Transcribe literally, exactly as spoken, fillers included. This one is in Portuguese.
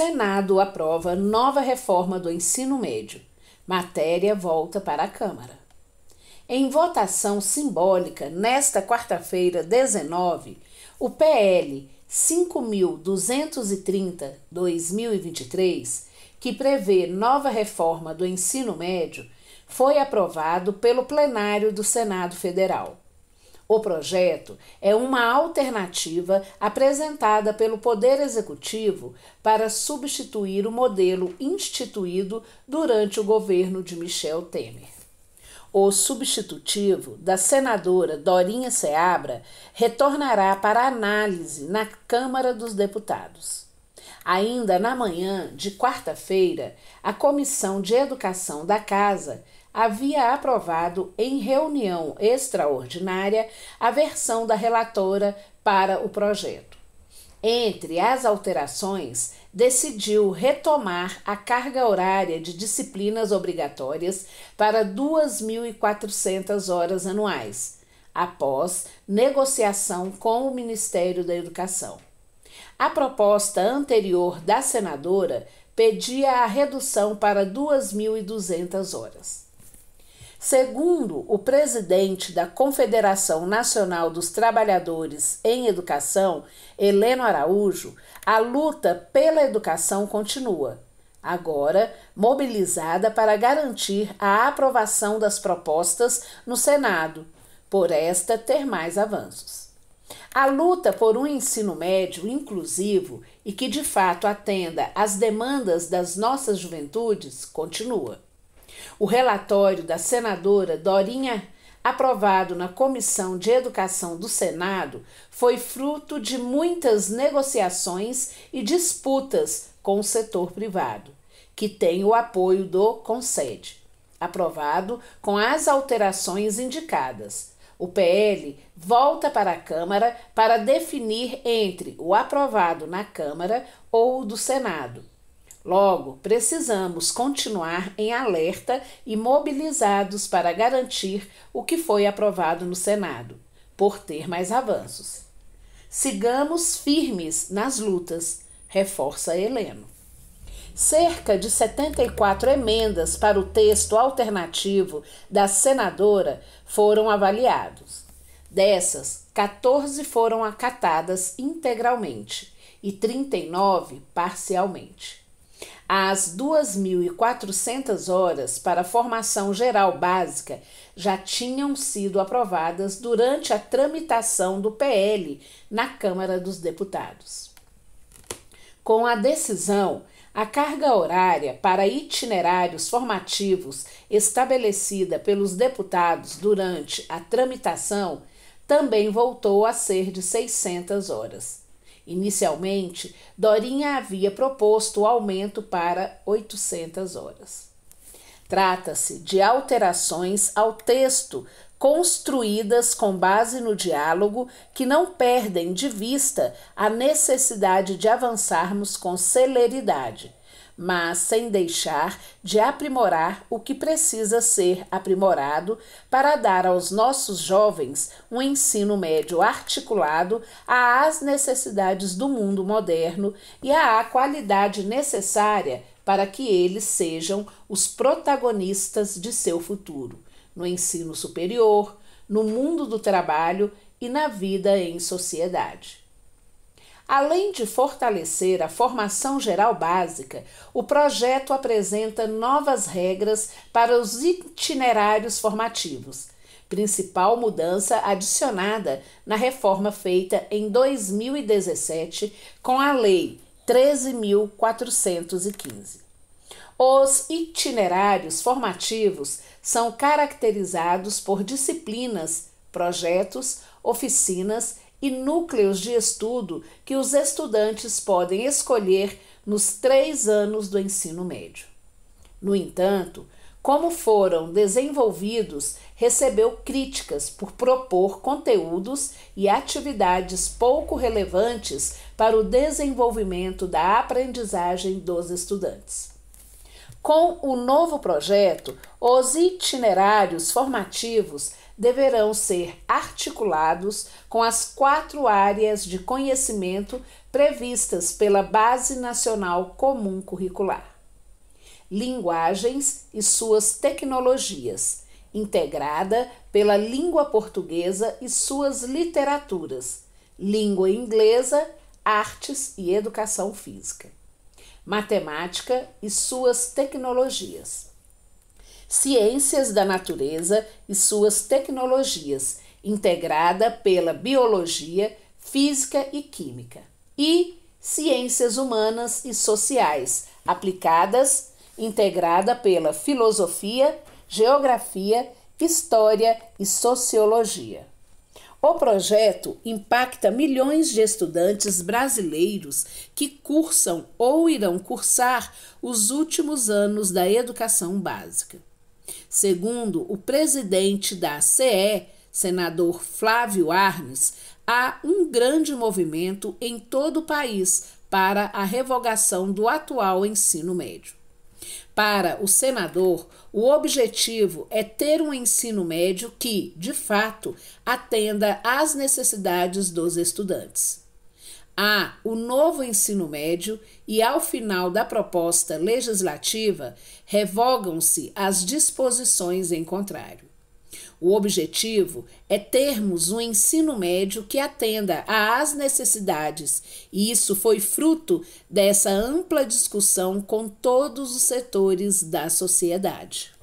Senado aprova nova reforma do ensino médio. Matéria volta para a Câmara. Em votação simbólica, nesta quarta-feira, dezenove, o P L cinco mil duzentos e trinta barra dois mil e vinte e três, que prevê nova reforma do ensino médio, foi aprovado pelo plenário do Senado Federal. O projeto é uma alternativa apresentada pelo Poder Executivo para substituir o modelo instituído durante o governo de Michel Temer. O substitutivo da senadora Dorinha Seabra retornará para análise na Câmara dos Deputados. Ainda na manhã de quarta-feira, a Comissão de Educação da Casa havia aprovado em reunião extraordinária a versão da relatora para o projeto. Entre as alterações, decidiu retomar a carga horária de disciplinas obrigatórias para duas mil e quatrocentas horas anuais, após negociação com o Ministério da Educação. A proposta anterior da senadora pedia a redução para duas mil e duzentas horas. Segundo o presidente da Confederação Nacional dos Trabalhadores em Educação, Heleno Araújo, a luta pela educação continua, agora mobilizada para garantir a aprovação das propostas no Senado, por esta ter mais avanços. A luta por um ensino médio inclusivo e que de fato atenda às demandas das nossas juventudes continua. O relatório da senadora Dorinha, aprovado na Comissão de Educação do Senado, foi fruto de muitas negociações e disputas com o setor privado, que tem o apoio do CONSED, aprovado com as alterações indicadas. O P L volta para a Câmara para definir entre o aprovado na Câmara ou o do Senado. Logo, precisamos continuar em alerta e mobilizados para garantir o que foi aprovado no Senado, por ter mais avanços. Sigamos firmes nas lutas, reforça Heleno. Cerca de setenta e quatro emendas para o texto alternativo da senadora foram avaliados. Dessas, quatorze foram acatadas integralmente e trinta e nove parcialmente. As duas mil e quatrocentas horas para formação geral básica já tinham sido aprovadas durante a tramitação do P L na Câmara dos Deputados. Com a decisão, a carga horária para itinerários formativos estabelecida pelos deputados durante a tramitação também voltou a ser de seiscentas horas. Inicialmente, Dorinha havia proposto o aumento para oitocentas horas. Trata-se de alterações ao texto construídas com base no diálogo, que não perdem de vista a necessidade de avançarmos com celeridade, mas sem deixar de aprimorar o que precisa ser aprimorado para dar aos nossos jovens um ensino médio articulado às necessidades do mundo moderno e à qualidade necessária para que eles sejam os protagonistas de seu futuro, no ensino superior, no mundo do trabalho e na vida em sociedade. Além de fortalecer a formação geral básica, o projeto apresenta novas regras para os itinerários formativos, principal mudança adicionada na reforma feita em dois mil e dezessete com a Lei treze mil quatrocentos e quinze. Os itinerários formativos são caracterizados por disciplinas, projetos, oficinas e núcleos de estudo que os estudantes podem escolher nos três anos do ensino médio. No entanto, como foram desenvolvidos, recebeu críticas por propor conteúdos e atividades pouco relevantes para o desenvolvimento da aprendizagem dos estudantes. Com o novo projeto, os itinerários formativos deverão ser articulados com as quatro áreas de conhecimento previstas pela Base Nacional Comum Curricular. Linguagens e suas tecnologias, integrada pela língua portuguesa e suas literaturas, língua inglesa, artes e educação física. Matemática e suas tecnologias. Ciências da natureza e suas tecnologias, integrada pela biologia, física e química. E ciências humanas e sociais, aplicadas, integrada pela filosofia, geografia, história e sociologia. O projeto impacta milhões de estudantes brasileiros que cursam ou irão cursar os últimos anos da educação básica. Segundo o presidente da C E, senador Flávio Arns, há um grande movimento em todo o país para a revogação do atual ensino médio. Para o senador, o objetivo é ter um ensino médio que, de fato, atenda às necessidades dos estudantes. Há o novo ensino médio e, ao final da proposta legislativa, revogam-se as disposições em contrário. O objetivo é termos um ensino médio que atenda às necessidades, e isso foi fruto dessa ampla discussão com todos os setores da sociedade.